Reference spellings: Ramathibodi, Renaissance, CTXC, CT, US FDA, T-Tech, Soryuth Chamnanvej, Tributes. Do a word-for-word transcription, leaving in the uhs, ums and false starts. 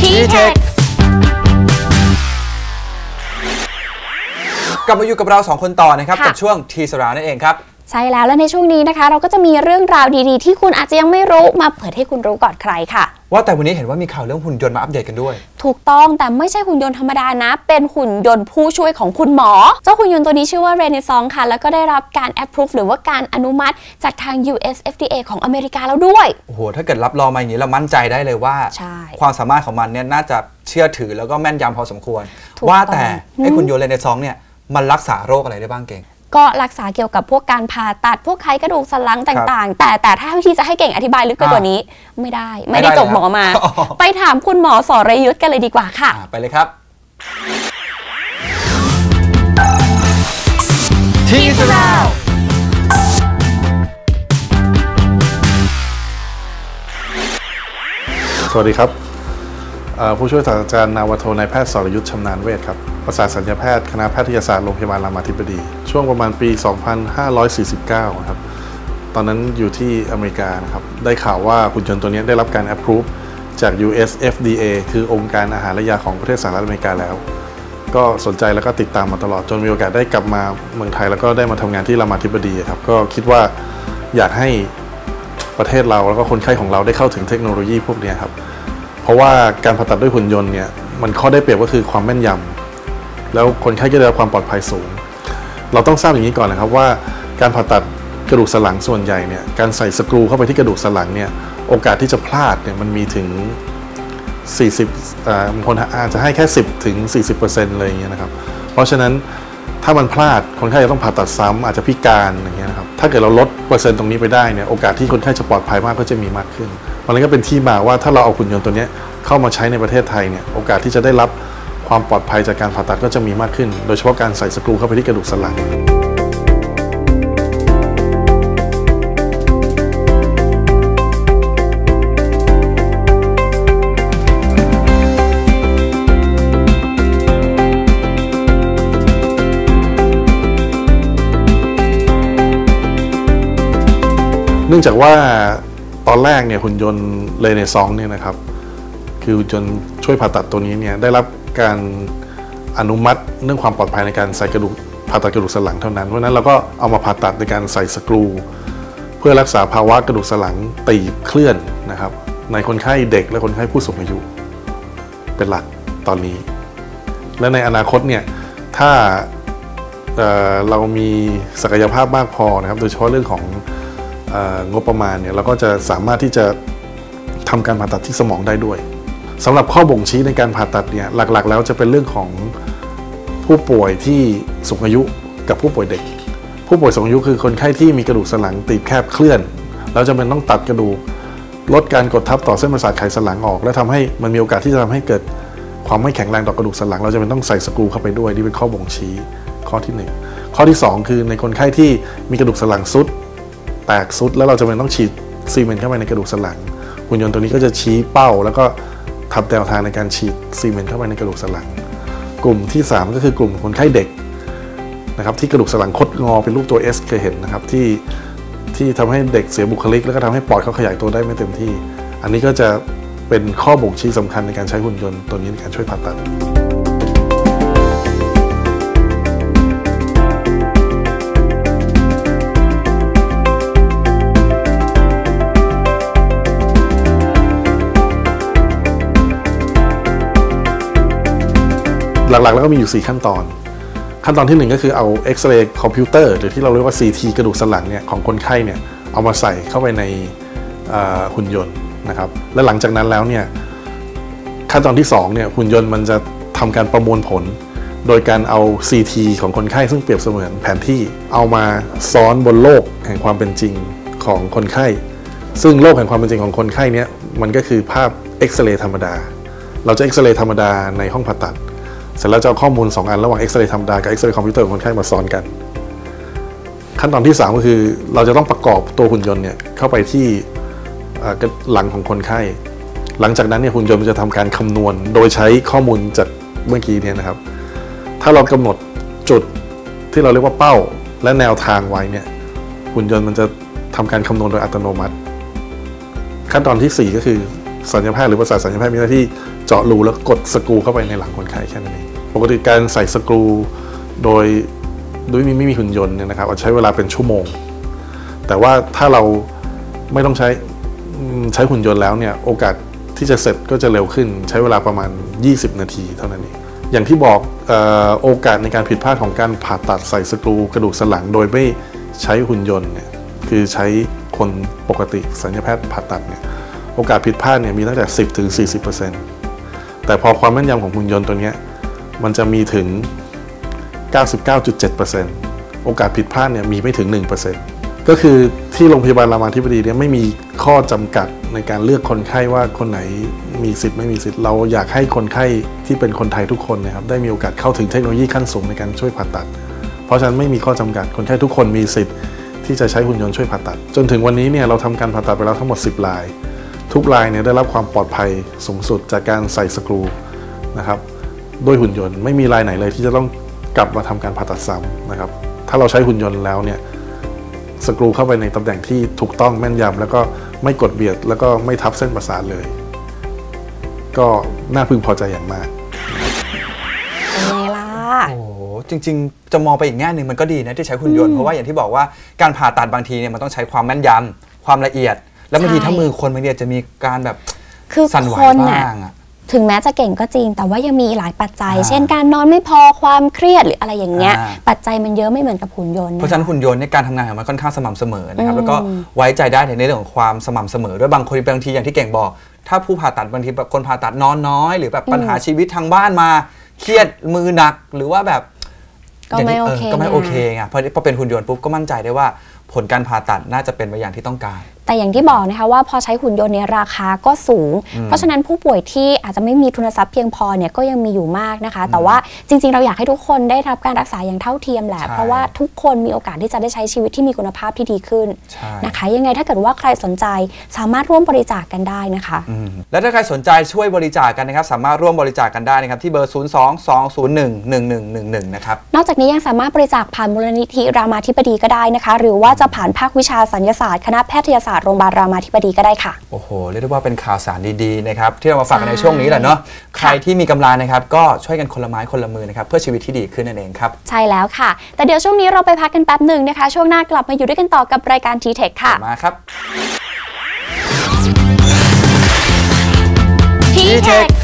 ที เทค กลับมาอยู่กับเราสองคนต่อนะครับกับช่วง ที เอส อาร์ นั่นเองครับใช่แล้วและในช่วงนี้นะคะเราก็จะมีเรื่องราวดีๆที่คุณอาจจะยังไม่รู้มาเปิดให้คุณรู้ก่อนใครค่ะว่าแต่วันนี้เห็นว่ามีข่าวเรื่องหุ่นยนต์มาอัปเดตกันด้วยถูกต้องแต่ไม่ใช่หุ่นยนต์ธรรมดานะเป็นหุ่นยนต์ผู้ช่วยของคุณหมอเจ้าหุ่นยนต์ตัวนี้ชื่อว่า Renaissance ค่ะแล้วก็ได้รับการ approve หรือว่าการอนุมัติจากทาง ยู เอส เอฟ ดี เอ ของอเมริกาแล้วด้วยโอ้โหถ้าเกิดรับรองมาอย่างนี้เรามั่นใจได้เลยว่าความสามารถของมันเนี่ยน่าจะเชื่อถือแล้วก็แม่นยำพอสมควรว่าแต่ไอ้หุ่นยนต์ Renaissance เนี่ยมันรักษาโรคอะไรได้บ้างเก่งก็รักษาเกี่ยวกับพวกการผ่าตัดพวกไขกระดูกสันหลังต่างๆแต่แต่ถ้าที่จะให้เก่งอธิบายลึกไปกว่านี้ไม่ได้ไม่ได้จบหมอมาไปถามคุณหมอสรยุทธกันเลยดีกว่าค่ะไปเลยครับทีสราวสวัสดีครับผู้ช่วยศาสตราจารย์นาวาโทนายแพทย์สรยุทธชำนาญเวชครับประสาทสัญญาแพทย์คณะแพทยศาสตร์โรงพยาบาลรามาธิบดีช่วงประมาณปี สองพันห้าร้อยสี่สิบเก้า นะครับตอนนั้นอยู่ที่อเมริกานะครับได้ข่าวว่าหุ่นยนต์ตัวนี้ได้รับการ approve จาก ยู เอส เอฟ ดี เอ คือองค์การอาหารและยาของประเทศสหรัฐอเมริกาแล้วก็สนใจแล้วก็ติดตามมาตลอดจนมีโอกาสได้กลับมาเมืองไทยแล้วก็ได้มาทำงานที่รามาธิบดีครับก็คิดว่าอยากให้ประเทศเราแล้วก็คนไข้ของเราได้เข้าถึงเทคโนโลยีพวกนี้ครับเพราะว่าการผ่าตัดด้วยหุ่นยนต์เนี่ยมันข้อได้เปรียบก็คือความแม่นยำแล้วคนไข้ก็ได้รับความปลอดภัยสูงเราต้องทราบอย่างนี้ก่อนนะครับว่าการผ่าตัดกระดูกสันหลังส่วนใหญ่เนี่ยการใส่สกรูเข้าไปที่กระดูกสันหลังเนี่ยโอกาสที่จะพลาดเนี่ยมันมีถึงสี่สิบอ่าบางคนอาจจะให้แค่สิบถึง สี่สิบเปอร์เซ็นต์ เลยอย่างเงี้ยนะครับเพราะฉะนั้นถ้ามันพลาดคนไข้จะต้องผ่าตัดซ้ำอาจจะพิการอย่างเงี้ยนะครับถ้าเกิดเราลดเปอร์เซ็นต์ตรงนี้ไปได้เนี่ยโอกาสที่คนไข้จะปลอดภัยมากก็จะมีมากขึ้นมันก็เป็นที่มาว่าถ้าเราเอาหุ่นยนต์ตัวนี้เข้ามาใช้ในประเทศไทยเนี่ยโอกาสที่จะได้รับความปลอดภัยจากการผ่าตัดก็จะมีมากขึ้นโดยเฉพาะการใส่สกรูเข้าไปที่กระดูกสันหลังเนื่องจากว่าตอนแรกเนี่ยหุ่นยนต์เรเนซองส์เนี่ยนะครับคือหุ่นยนต์ช่วยผ่าตัดตัวนี้เนี่ยได้รับการอนุมัติเรื่องความปลอดภัยในการใส่กระดูกผ่าตัดกระดูกสันหลังเท่านั้นเพราะนั้นเราก็เอามาผ่าตัดในการใส่สกรูเพื่อรักษาภาวะกระดูกสันหลังตีบเคลื่อนนะครับในคนไข้เด็กและคนไข้ผู้สูงอายุเป็นหลักตอนนี้และในอนาคตเนี่ยถ้า เอ่อ เรามีศักยภาพมากพอนะครับโดยเฉพาะเรื่องของเอ่องบประมาณเนี่ยเราก็จะสามารถที่จะทำการผ่าตัดที่สมองได้ด้วยสำหรับข้อบ่งชี้ในการผ่าตัดเนี่ยหลักๆแล้วจะเป็นเรื่องของผู้ป่วยที่สูงอายุกับผู้ป่วยเด็กผู้ป่วยสูงอายุคือคนไข้ที่มีกระดูกสันหลังตีบแคบเคลื่อนแล้วจำเป็นต้องตัดกระดูกลดการกดทับต่อเส้นประสาทไขสันหลังออกและทำให้มันมีโอกาสที่จะทำให้เกิดความไม่แข็งแรงต่อกระดูกสันหลังเราจะเป็นต้องใส่สกรูเข้าไปด้วยนี่เป็นข้อบ่งชี้ข้อที่หนึ่งข้อที่สองคือในคนไข้ที่มีกระดูกสันหลังทรุดแตกทรุดแล้วเราจะเป็นต้องฉีดซีเมนต์เข้าไปในกระดูกสันหลังหุ่นยนต์ตัวนี้ก็จะชี้เป้าแล้วก็ทำแนวทางในการฉีดซีเมนต์เข้าไปในกระดูกสันหลังกลุ่มที่สามก็คือกลุ่มคนไข้เด็กนะครับที่กระดูกสันหลังคดงอเป็นรูปตัว เอส เคยเห็นนะครับที่ที่ทำให้เด็กเสียบุคลิกแล้วก็ทำให้ปอดเขาขยายตัวได้ไม่เต็มที่อันนี้ก็จะเป็นข้อบ่งชี้สำคัญในการใช้หุ่นยนต์ตัวนี้ในการช่วยผ่าตัดหลักๆแล้วก็มีอยู่สี่ขั้นตอนขั้นตอนที่หนึ่งก็คือเอาเอ็กซเรย์คอมพิวเตอร์หรือที่เราเรียกว่า ซี ที กระดูกสันหลังเนี่ยของคนไข้เนี่ยเอามาใส่เข้าไปในหุ่นยนต์นะครับและหลังจากนั้นแล้วเนี่ยขั้นตอนที่สองเนี่ยหุ่นยนต์มันจะทำการประมวลผลโดยการเอา ซี ที ของคนไข้ซึ่งเปรียบเสมือนแผนที่เอามาซ้อนบนโลกแห่งความเป็นจริงของคนไข้ซึ่งโลกแห่งความเป็นจริงของคนไข้เนี่ยมันก็คือภาพเอ็กซเรย์ธรรมดาเราจะเอ็กซเรย์ธรรมดาในห้องผ่าตัดเสร็จแล้วจะเอาข้อมูลสองอันระหว่างเอ็กซเรย์ธรรมดากับเอ็กซเรย์คอมพิวเตอร์ของคนไข้มาซ้อนกันขั้นตอนที่สามก็คือเราจะต้องประกอบตัวหุ่นยนต์เนี่ยเข้าไปที่หลังของคนไข้หลังจากนั้นเนี่ยหุ่นยนต์จะทำการคำนวณโดยใช้ข้อมูลจากเมื่อกี้เนี่ยนะครับถ้าเรากำหนดจุดที่เราเรียกว่าเป้าและแนวทางไว้เนี่ยหุ่นยนต์มันจะทำการคำนวณโดยอัตโนมัติ ขั้นตอนที่สี่ก็คือสัญญาแพทย์หรือประสาทสัญญาแพทย์มีหน้าที่เจาะรูแล้วกดสกรูเข้าไปในหลังคนไข้แค่นั้นเองปกติการใส่สกรูโดยโดยไม่มีหุ่นยนต์เนี่ยนะครับอาจใช้เวลาเป็นชั่วโมงแต่ว่าถ้าเราไม่ต้องใช้ใช้หุ่นยนต์แล้วเนี่ยโอกาสที่จะเสร็จก็จะเร็วขึ้นใช้เวลาประมาณยี่สิบนาทีเท่านั้นเองอย่างที่บอกโอกาสในการผิดพลาดของการผ่าตัดใส่สกรูกระดูกสันหลังโดยไม่ใช้หุ่นยนต์เนี่ยคือใช้คนปกติศัลยแพทย์ผ่าตัดเนี่ยโอกาสผิดพลาดเนี่ยมีตั้งแต่ สิบถึงสี่สิบเปอร์เซ็นต์ แต่พอความแม่นยำของหุ่นยนต์ตัวนี้มันจะมีถึง เก้าสิบเก้าจุดเจ็ดเปอร์เซ็นต์ โอกาสผิดพลาดเนี่ยมีไม่ถึง หนึ่งเปอร์เซ็นต์ ก็คือที่โรงพยาบาลรามาธิบดีเนี่ยไม่มีข้อจำกัดในการเลือกคนไข้ว่าคนไหนมีสิทธิ์ไม่มีสิทธิ์เราอยากให้คนไข้ที่เป็นคนไทยทุกคนนะครับได้มีโอกาสเข้าถึงเทคโนโลยีขั้นสูงในการช่วยผ่าตัดเพราะฉะนั้นไม่มีข้อจำกัดคนไข้ทุกคนมีสิทธิ์ที่จะใช้หุ่นยนต์ช่วยผ่าตัดจนถึงวันนี้เนี่ยเราทำการผ่าตัดไปแล้วทั้งหมดสิบรายทุกรายเนี่ยได้รับความปลอดภัยสูงสุดจากการใส่สกรูนะครับด้วยหุ่นยนต์ไม่มีรายไหนเลยที่จะต้องกลับมาทำการผ่าตัดซ้ำนะครับถ้าเราใช้หุ่นยนต์แล้วเนี่ยสกรูเข้าไปในตำแหน่งที่ถูกต้องแม่นยำแล้วก็ไม่กดเบียดแล้วก็ไม่ทับเส้นประสาทเลยก็น่าพึงพอใจอย่างมากเป็นไงล่ะโอ้จริงๆจะมองไปอีกแง่หนึ่งมันก็ดีนะที่ใช้หุ่นยนต์เพราะว่าอย่างที่บอกว่าการผ่าตัดบางทีเนี่ยมันต้องใช้ความแม่นยำความละเอียดแล้วบางทีถ้ามือคนบางทีจะมีการแบบสั่นไหวบ้างถึงแม้จะเก่งก็จริงแต่ว่ายังมีหลายปัจจัยเช่นการนอนไม่พอความเครียดหรืออะไรอย่างเงี้ยปัจจัยมันเยอะไม่เหมือนกับหุ่นยนต์เพราะฉะนั้นหุ่นยนต์ในการทำงานของมันค่อนข้างสม่ำเสมอนะครับแล้วก็ไว้ใจได้ในเรื่องของความสม่ำเสมอด้วยบางคนบางทีอย่างที่เก่งบอกถ้าผู้ผ่าตัดบางทีแบบคนผ่าตัดนอนน้อยหรือแบบปัญหาชีวิตทางบ้านมาเครียดมือหนักหรือว่าแบบก็ไม่โอเคก็ไม่โอเคไงพอเป็นหุ่นยนต์ปุ๊บก็มั่นใจได้ว่าผลการผ่าตัดน่าจะเป็นไปอย่างที่ต้องการแต่อย่างที่บอกนะคะว่าพอใช้หุ่นยนต์เนี่ยราคาก็สูงเพราะฉะนั้นผู้ป่วยที่อาจจะไม่มีทุนทรัพย์เพียงพอเนี่ยก็ยังมีอยู่มากนะคะแต่ว่าจริงๆเราอยากให้ทุกคนได้รับการรักษาอย่างเท่าเทียมแหละเพราะว่าทุกคนมีโอกาสที่จะได้ใช้ชีวิตที่มีคุณภาพที่ดีขึ้นนะคะยังไงถ้าเกิดว่าใครสนใจสามารถร่วมบริจาคกันได้นะคะและถ้าใครสนใจช่วยบริจาคกันนะครับสามารถร่วมบริจาคกันได้นะครับที่เบอร์ศูนย์ สอง สอง ศูนย์ หนึ่ง หนึ่ง หนึ่ง หนึ่งนะครับนอกจากนี้ยังสามารถบริจาคผ่านมูลนิธิรามาธิบดีก็ได้นะคะหรือว่าจะผ่านภาควิชาศัลยศาสตร์คณะแพทยศาสตร์โรงพยาบาลรามาธิบดีก็ได้ค่ะโอ้โหเรียกได้ว่าเป็นข่าวสารดีๆนะครับที่เรามาฝากกันในช่วงนี้แหละเนาะใครที่มีกำลังนะครับก็ช่วยกันคนละไม้คนละมือนะครับเพื่อชีวิตที่ดีขึ้นนั่นเองครับใช่แล้วค่ะแต่เดี๋ยวช่วงนี้เราไปพักกันแป๊บหนึ่งนะคะช่วงหน้ากลับมาอยู่ด้วยกันต่อกับรายการ ที เทค ค่ะมาครับ ที เทค